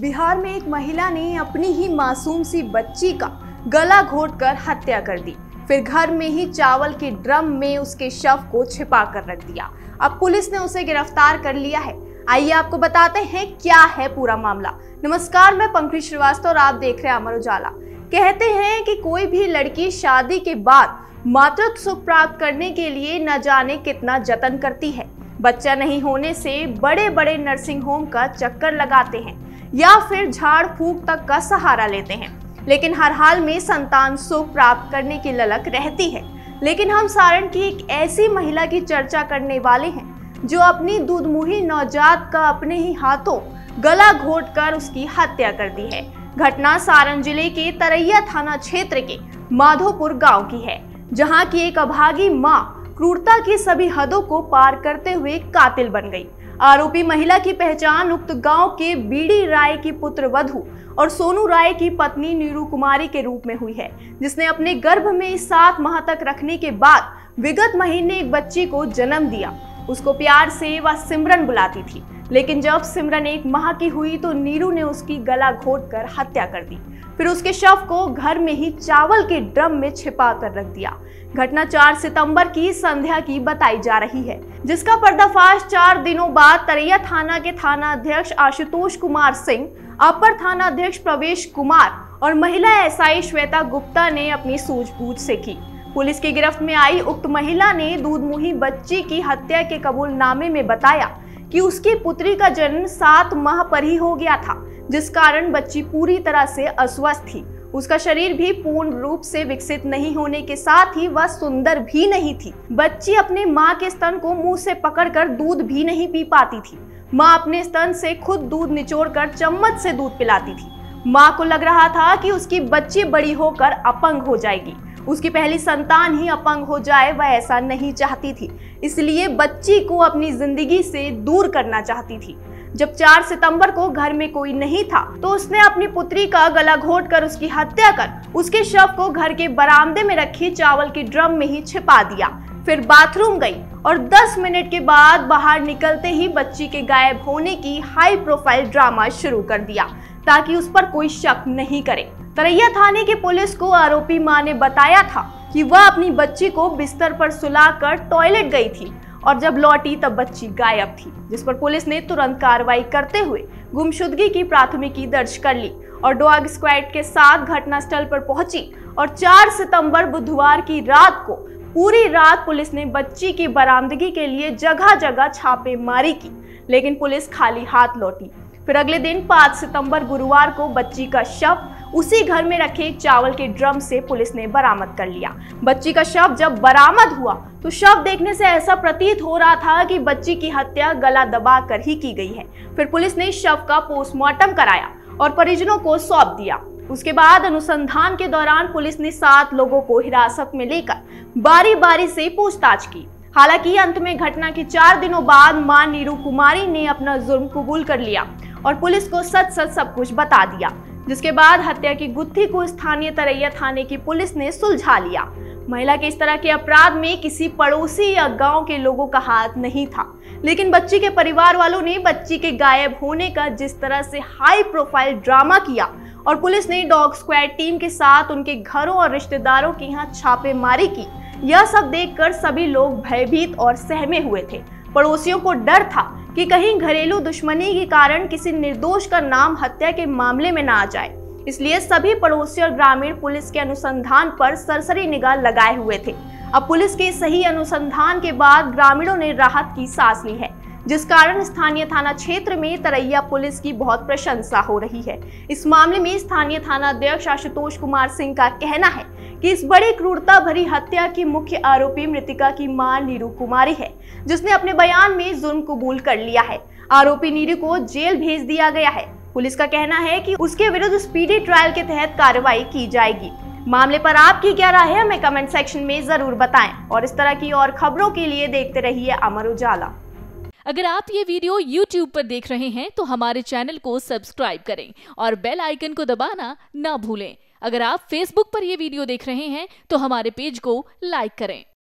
बिहार में एक महिला ने अपनी ही मासूम सी बच्ची का गला घोंटकर हत्या कर दी, फिर घर में ही चावल के ड्रम में उसके शव को छिपा कर रख दिया। अब पुलिस ने उसे गिरफ्तार कर लिया है। आइए आपको बताते हैं क्या है पूरा मामला। नमस्कार, मैं पंकज श्रीवास्तव और आप देख रहे हैं अमर उजाला। कहते हैं कि कोई भी लड़की शादी के बाद मातृत्व सुख प्राप्त करने के लिए न जाने कितना जतन करती है। बच्चा नहीं होने से बड़े बड़े नर्सिंग होम का चक्कर लगाते हैं या फिर झाड़ फूंक तक का सहारा लेते हैं, लेकिन हर हाल में संतान सुख प्राप्त करने की ललक रहती है। लेकिन हम सारण की एक ऐसी महिला की चर्चा करने वाले हैं जो अपनी दूधमुही नवजात का अपने ही हाथों गला घोंटकर उसकी हत्या कर दी है। घटना सारण जिले के तरैया थाना क्षेत्र के माधोपुर गांव की है, जहां की एक अभागी मां क्रूरता की सभी हदों को पार करते हुए कातिल बन गई। आरोपी महिला की पहचान उक्त गांव के बीडी राय की पुत्रवधू और सोनू राय की पत्नी नीरू कुमारी के रूप में हुई है, जिसने अपने गर्भ में 7 माह तक रखने के बाद विगत महीने एक बच्ची को जन्म दिया। उसको प्यार से वह सिमरन बुलाती थी, लेकिन जब सिमरन 1 माह की हुई तो नीरू ने उसकी गला घोंटकर हत्या कर दी, फिर उसके शव को घर में ही चावल के ड्रम में छिपा कर रख दिया। घटना 4 सितंबर की संध्या की बताई जा रही है, जिसका पर्दाफाश 4 दिनों बाद तरैया थाना के थाना अध्यक्ष आशुतोष कुमार सिंह, अपर थाना अध्यक्ष प्रवेश कुमार और महिला एसआई श्वेता गुप्ता ने अपनी सूझबूझ से की। पुलिस की गिरफ्त में आई उक्त महिला ने दूधमुही बच्ची की हत्या के कबूलनामे में बताया कि उसकी पुत्री का जन्म 7 माह पर ही हो गया था, जिस कारण बच्ची पूरी तरह से अस्वस्थ थी। उसका शरीर भी पूर्ण रूप से विकसित नहीं होने के साथ ही वह सुंदर भी नहीं थी। बच्ची अपने माँ के स्तन को मुंह से पकड़कर दूध भी नहीं पी पाती थी। माँ अपने स्तन से खुद दूध निचोड़कर चम्मच से दूध पिलाती थी। माँ को लग रहा था कि उसकी बच्ची बड़ी होकर अपंग हो जाएगी, उसकी पहली संतान ही अपंग हो जाए, वह ऐसा नहीं चाहती थी, इसलिए बच्ची को अपनी जिंदगी से दूर करना चाहती थी। जब 4 सितंबर को घर में कोई नहीं था तो उसने अपनी पुत्री का गला घोंटकर उसकी हत्या कर उसके शव को घर के बरामदे में रखे चावल के ड्रम में ही छिपा दिया, फिर बाथरूम गई और 10 मिनट के बाद बाहर निकलते ही बच्ची के गायब होने की हाई प्रोफाइल ड्रामा शुरू कर दिया ताकि उस पर कोई शक नहीं करे। तरैया थाने के पुलिस को आरोपी मां ने बताया था कि वह अपनी बच्ची को बिस्तर पर सुलाकर टॉयलेट गई थी और जब लौटी तब बच्ची गायब थी, जिस पर पुलिस ने तुरंत कार्रवाई करते हुए गुमशुदगी की प्राथमिकी दर्ज कर ली और डॉग स्क्वाड के साथ घटनास्थल पर पहुंची और 4 सितंबर बुधवार की रात को पूरी रात पुलिस ने बच्ची की बरामदगी के लिए जगह जगह छापेमारी की, लेकिन पुलिस खाली हाथ लौटी। फिर अगले दिन 5 सितंबर गुरुवार को बच्ची का शव उसी घर में रखे चावल के ड्रम से पुलिस ने बरामद कर लिया। बच्ची का शव जब बरामद हुआ तो शव देखने से ऐसा प्रतीत हो रहा था कि बच्ची की हत्या गला दबाकर ही की गई है। फिर पुलिस ने शव का पोस्टमार्टम कराया और परिजनों को सौंप दिया। उसके बाद अनुसंधान के दौरान पुलिस ने 7 लोगों को हिरासत में लेकर बारी बारी से पूछताछ की। हालांकि अंत में घटना के 4 दिनों बाद मां नीरू कुमारी ने अपना जुर्म कबूल कर लिया और पुलिस को सच सच सब कुछ बता दिया, जिसके बाद हत्या की गुत्थी को स्थानीय तरैया थाने की पुलिस ने सुलझा लिया। महिला के इस तरह के अपराध में किसी पड़ोसी या गांव के लोगों का हाथ नहीं था, लेकिन बच्ची के परिवार वालों ने बच्ची के गायब होने का जिस तरह से हाई प्रोफाइल ड्रामा किया और पुलिस ने डॉग स्क्वाड टीम के साथ उनके घरों और रिश्तेदारों के यहाँ छापेमारी की, यह सब देखकर सभी लोग भयभीत और सहमे हुए थे। पड़ोसियों को डर था कि कहीं घरेलू दुश्मनी के कारण किसी निर्दोष का नाम हत्या के मामले में ना आ जाए, इसलिए सभी पड़ोसी और ग्रामीण पुलिस के अनुसंधान पर सरसरी निगाह लगाए हुए थे। अब पुलिस के सही अनुसंधान के बाद ग्रामीणों ने राहत की सांस ली है, जिस कारण स्थानीय थाना क्षेत्र में तरैया पुलिस की बहुत प्रशंसा हो रही है। इस मामले में स्थानीय थाना अध्यक्ष आशुतोष कुमार सिंह का कहना है कि इस बड़ी क्रूरता भरी हत्या की मुख्य आरोपी मृतिका की मां नीरू कुमारी है, जिसने अपने बयान में जुर्म कबूल कर लिया है। आरोपी नीरू को जेल भेज दिया गया है। पुलिस का कहना है कि उसके विरुद्ध स्पीडी ट्रायल के तहत कार्रवाई की जाएगी। मामले पर आपकी क्या राय है, हमें कमेंट सेक्शन में जरूर बताएं और इस तरह की और खबरों के लिए देखते रहिए अमर उजाला। अगर आप ये वीडियो YouTube पर देख रहे हैं तो हमारे चैनल को सब्सक्राइब करें और बेल आइकन को दबाना ना भूलें। अगर आप फेसबुक पर यह वीडियो देख रहे हैं तो हमारे पेज को लाइक करें।